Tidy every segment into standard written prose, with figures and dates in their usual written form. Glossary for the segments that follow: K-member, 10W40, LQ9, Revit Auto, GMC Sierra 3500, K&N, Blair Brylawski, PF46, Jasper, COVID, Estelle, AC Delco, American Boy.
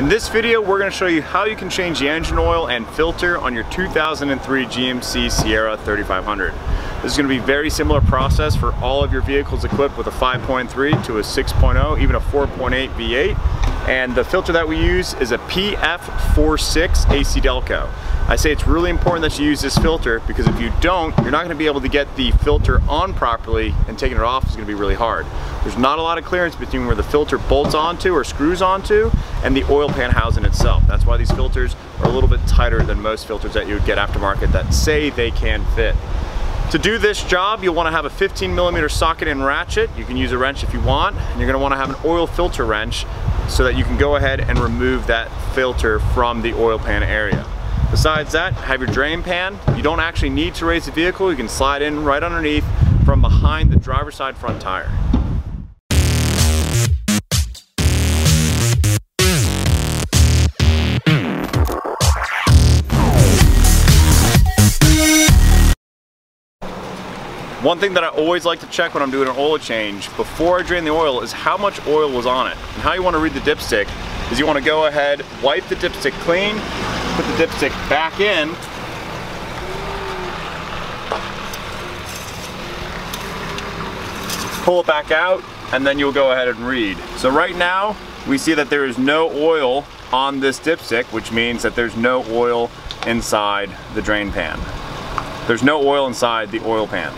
In this video, we're going to show you how you can change the engine oil and filter on your 2003 GMC Sierra 3500. This is going to be a very similar process for all of your vehicles equipped with a 5.3 to a 6.0, even a 4.8 V8. And the filter that we use is a PF46 AC Delco. I say it's really important that you use this filter because if you don't, you're not going to be able to get the filter on properly, and taking it off is going to be really hard. There's not a lot of clearance between where the filter bolts onto or screws onto and the oil pan housing itself. That's why these filters are a little bit tighter than most filters that you would get aftermarket that say they can fit. To do this job, you'll want to have a 15mm socket and ratchet. You can use a wrench if you want, and you're going to want to have an oil filter wrench so that you can go ahead and remove that filter from the oil pan area. Besides that, have your drain pan. You don't actually need to raise the vehicle. You can slide in right underneath from behind the driver's side front tire. One thing that I always like to check when I'm doing an oil change before I drain the oil is how much oil was on it. And how you want to read the dipstick is you want to go ahead, wipe the dipstick clean, put the dipstick back in, pull it back out, and then you'll go ahead and read. So right now we see that there is no oil on this dipstick, which means that there's no oil inside the drain pan. There's no oil inside the oil pan.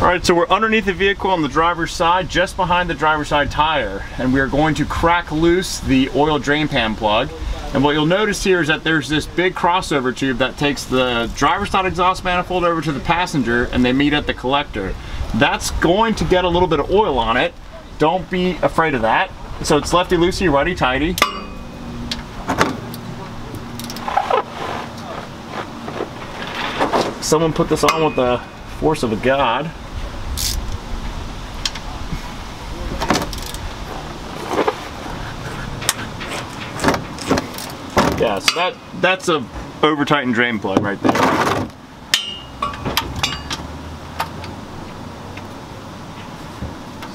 All right, so we're underneath the vehicle on the driver's side, just behind the driver's side tire, and we are going to crack loose the oil drain pan plug. And what you'll notice here is that there's this big crossover tube that takes the driver's side exhaust manifold over to the passenger, and they meet at the collector. That's going to get a little bit of oil on it. Don't be afraid of that. So it's lefty-loosey, righty-tighty. Someone put this on with the force of a god. Yeah, so that's a over-tightened drain plug right there.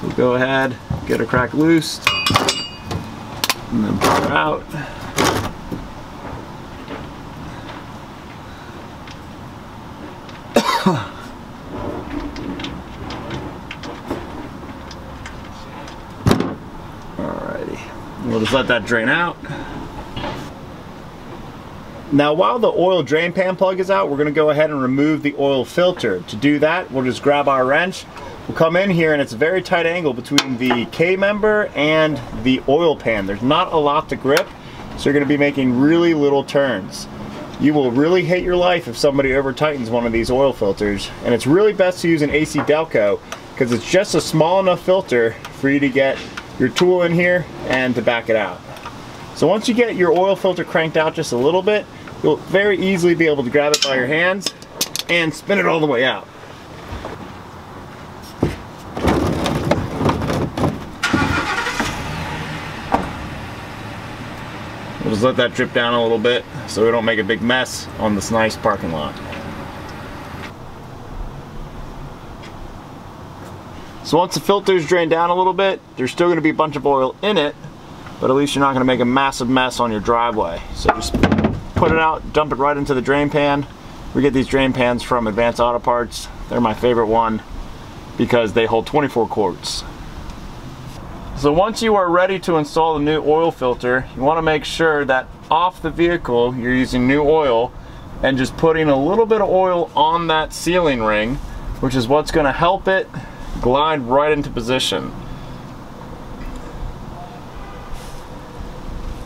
So go ahead, get her crack loose, and then pull her out. Alrighty, we'll just let that drain out. Now while the oil drain pan plug is out, we're going to go ahead and remove the oil filter. To do that, we'll just grab our wrench, we'll come in here, and it's a very tight angle between the K-member and the oil pan. There's not a lot to grip, so you're going to be making really little turns. You will really hate your life if somebody over tightens one of these oil filters, and it's really best to use an AC Delco because it's just a small enough filter for you to get your tool in here and to back it out. So once you get your oil filter cranked out just a little bit, you'll very easily be able to grab it by your hands and spin it all the way out. We'll just let that drip down a little bit so we don't make a big mess on this nice parking lot. So once the filter's drained down a little bit, there's still going to be a bunch of oil in it, but at least you're not going to make a massive mess on your driveway. So just put it out, dump it right into the drain pan. We get these drain pans from Advanced Auto Parts. They're my favorite one because they hold 24 quarts. So once you are ready to install the new oil filter, you want to make sure that off the vehicle you're using new oil and just putting a little bit of oil on that sealing ring, which is what's going to help it glide right into position.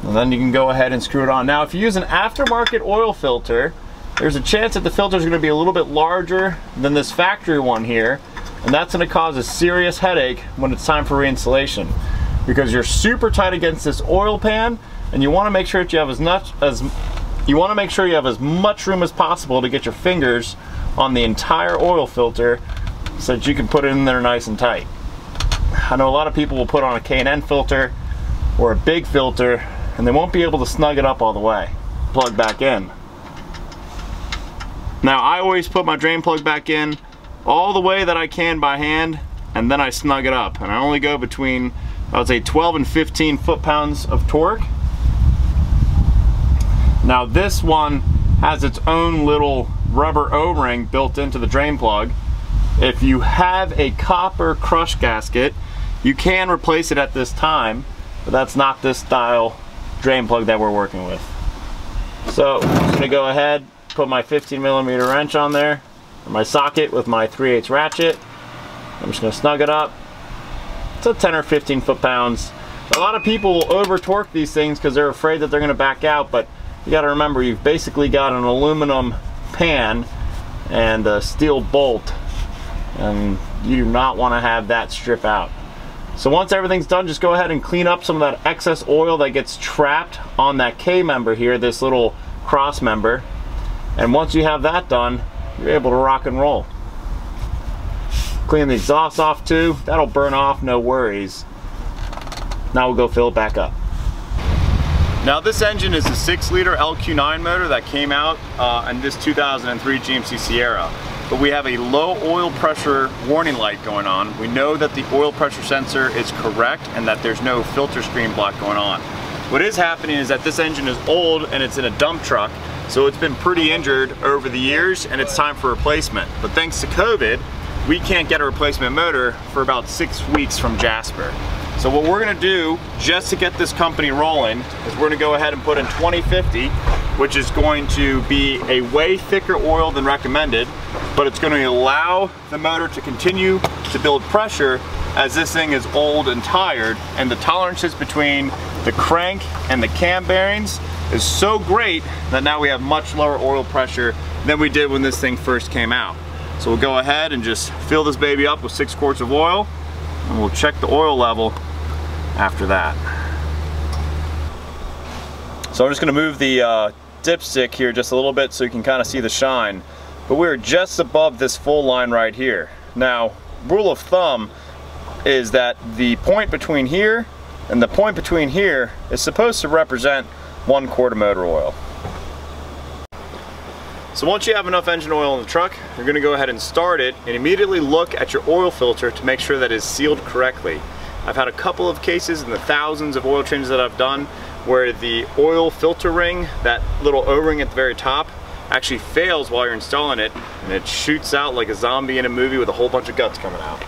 And then you can go ahead and screw it on. Now if you use an aftermarket oil filter, there's a chance that the filter is going to be a little bit larger than this factory one here, and that's going to cause a serious headache when it's time for reinstallation because you're super tight against this oil pan, and you want to make sure that you have as much room as possible to get your fingers on the entire oil filter so that you can put it in there nice and tight. I know a lot of people will put on a K&N filter or a big filter, and they won't be able to snug it up all the way. Plug back in. Now I always put my drain plug back in all the way that I can by hand, and then I snug it up. And I only go between, I would say, 12 and 15 foot-pounds of torque. Now this one has its own little rubber O-ring built into the drain plug. If you have a copper crush gasket, you can replace it at this time, but that's not this style drain plug that we're working with. So I'm gonna go ahead, put my 15mm wrench on there, my socket with my 3/8 ratchet. I'm just gonna snug it up. It's a 10 or 15 foot-pounds. A lot of people will over torque these things because they're afraid that they're gonna back out, but you gotta remember, you've basically got an aluminum pan and a steel bolt, and you do not want to have that strip out. So once everything's done, just go ahead and clean up some of that excess oil that gets trapped on that K-member here, this little cross member. And once you have that done, you're able to rock and roll. Clean the exhaust off too. That'll burn off, no worries. Now we'll go fill it back up. Now this engine is a 6-liter LQ9 motor that came out in this 2003 GMC Sierra. But we have a low oil pressure warning light going on. We know that the oil pressure sensor is correct and that there's no filter screen block going on. What is happening is that this engine is old and it's in a dump truck, so it's been pretty injured over the years and it's time for replacement. But thanks to COVID, we can't get a replacement motor for about 6 weeks from Jasper. So what we're gonna do, just to get this company rolling, is we're gonna go ahead and put in 2050, which is going to be a way thicker oil than recommended, but it's gonna allow the motor to continue to build pressure as this thing is old and tired, and the tolerances between the crank and the cam bearings is so great that now we have much lower oil pressure than we did when this thing first came out. So we'll go ahead and just fill this baby up with 6 quarts of oil, and we'll check the oil level after that. So I'm just gonna move the dipstick here just a little bit so you can kind of see the shine. But we're just above this full line right here. Now, rule of thumb is that the point between here and the point between here is supposed to represent 1 quart of motor oil. So once you have enough engine oil in the truck, you're gonna go ahead and start it and immediately look at your oil filter to make sure that it's sealed correctly. I've had a couple of cases in the thousands of oil changes that I've done where the oil filter ring, that little O-ring at the very top, actually fails while you're installing it, and it shoots out like a zombie in a movie with a whole bunch of guts coming out.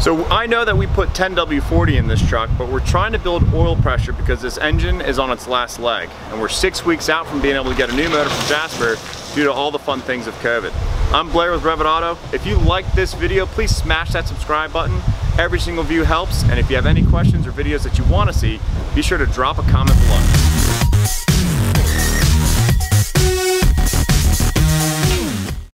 So I know that we put 10W40 in this truck, but we're trying to build oil pressure because this engine is on its last leg, and we're 6 weeks out from being able to get a new motor from Jasper due to all the fun things of COVID. I'm Blair with Revit Auto. If you liked this video, please smash that subscribe button. Every single view helps, and if you have any questions or videos that you want to see, be sure to drop a comment below.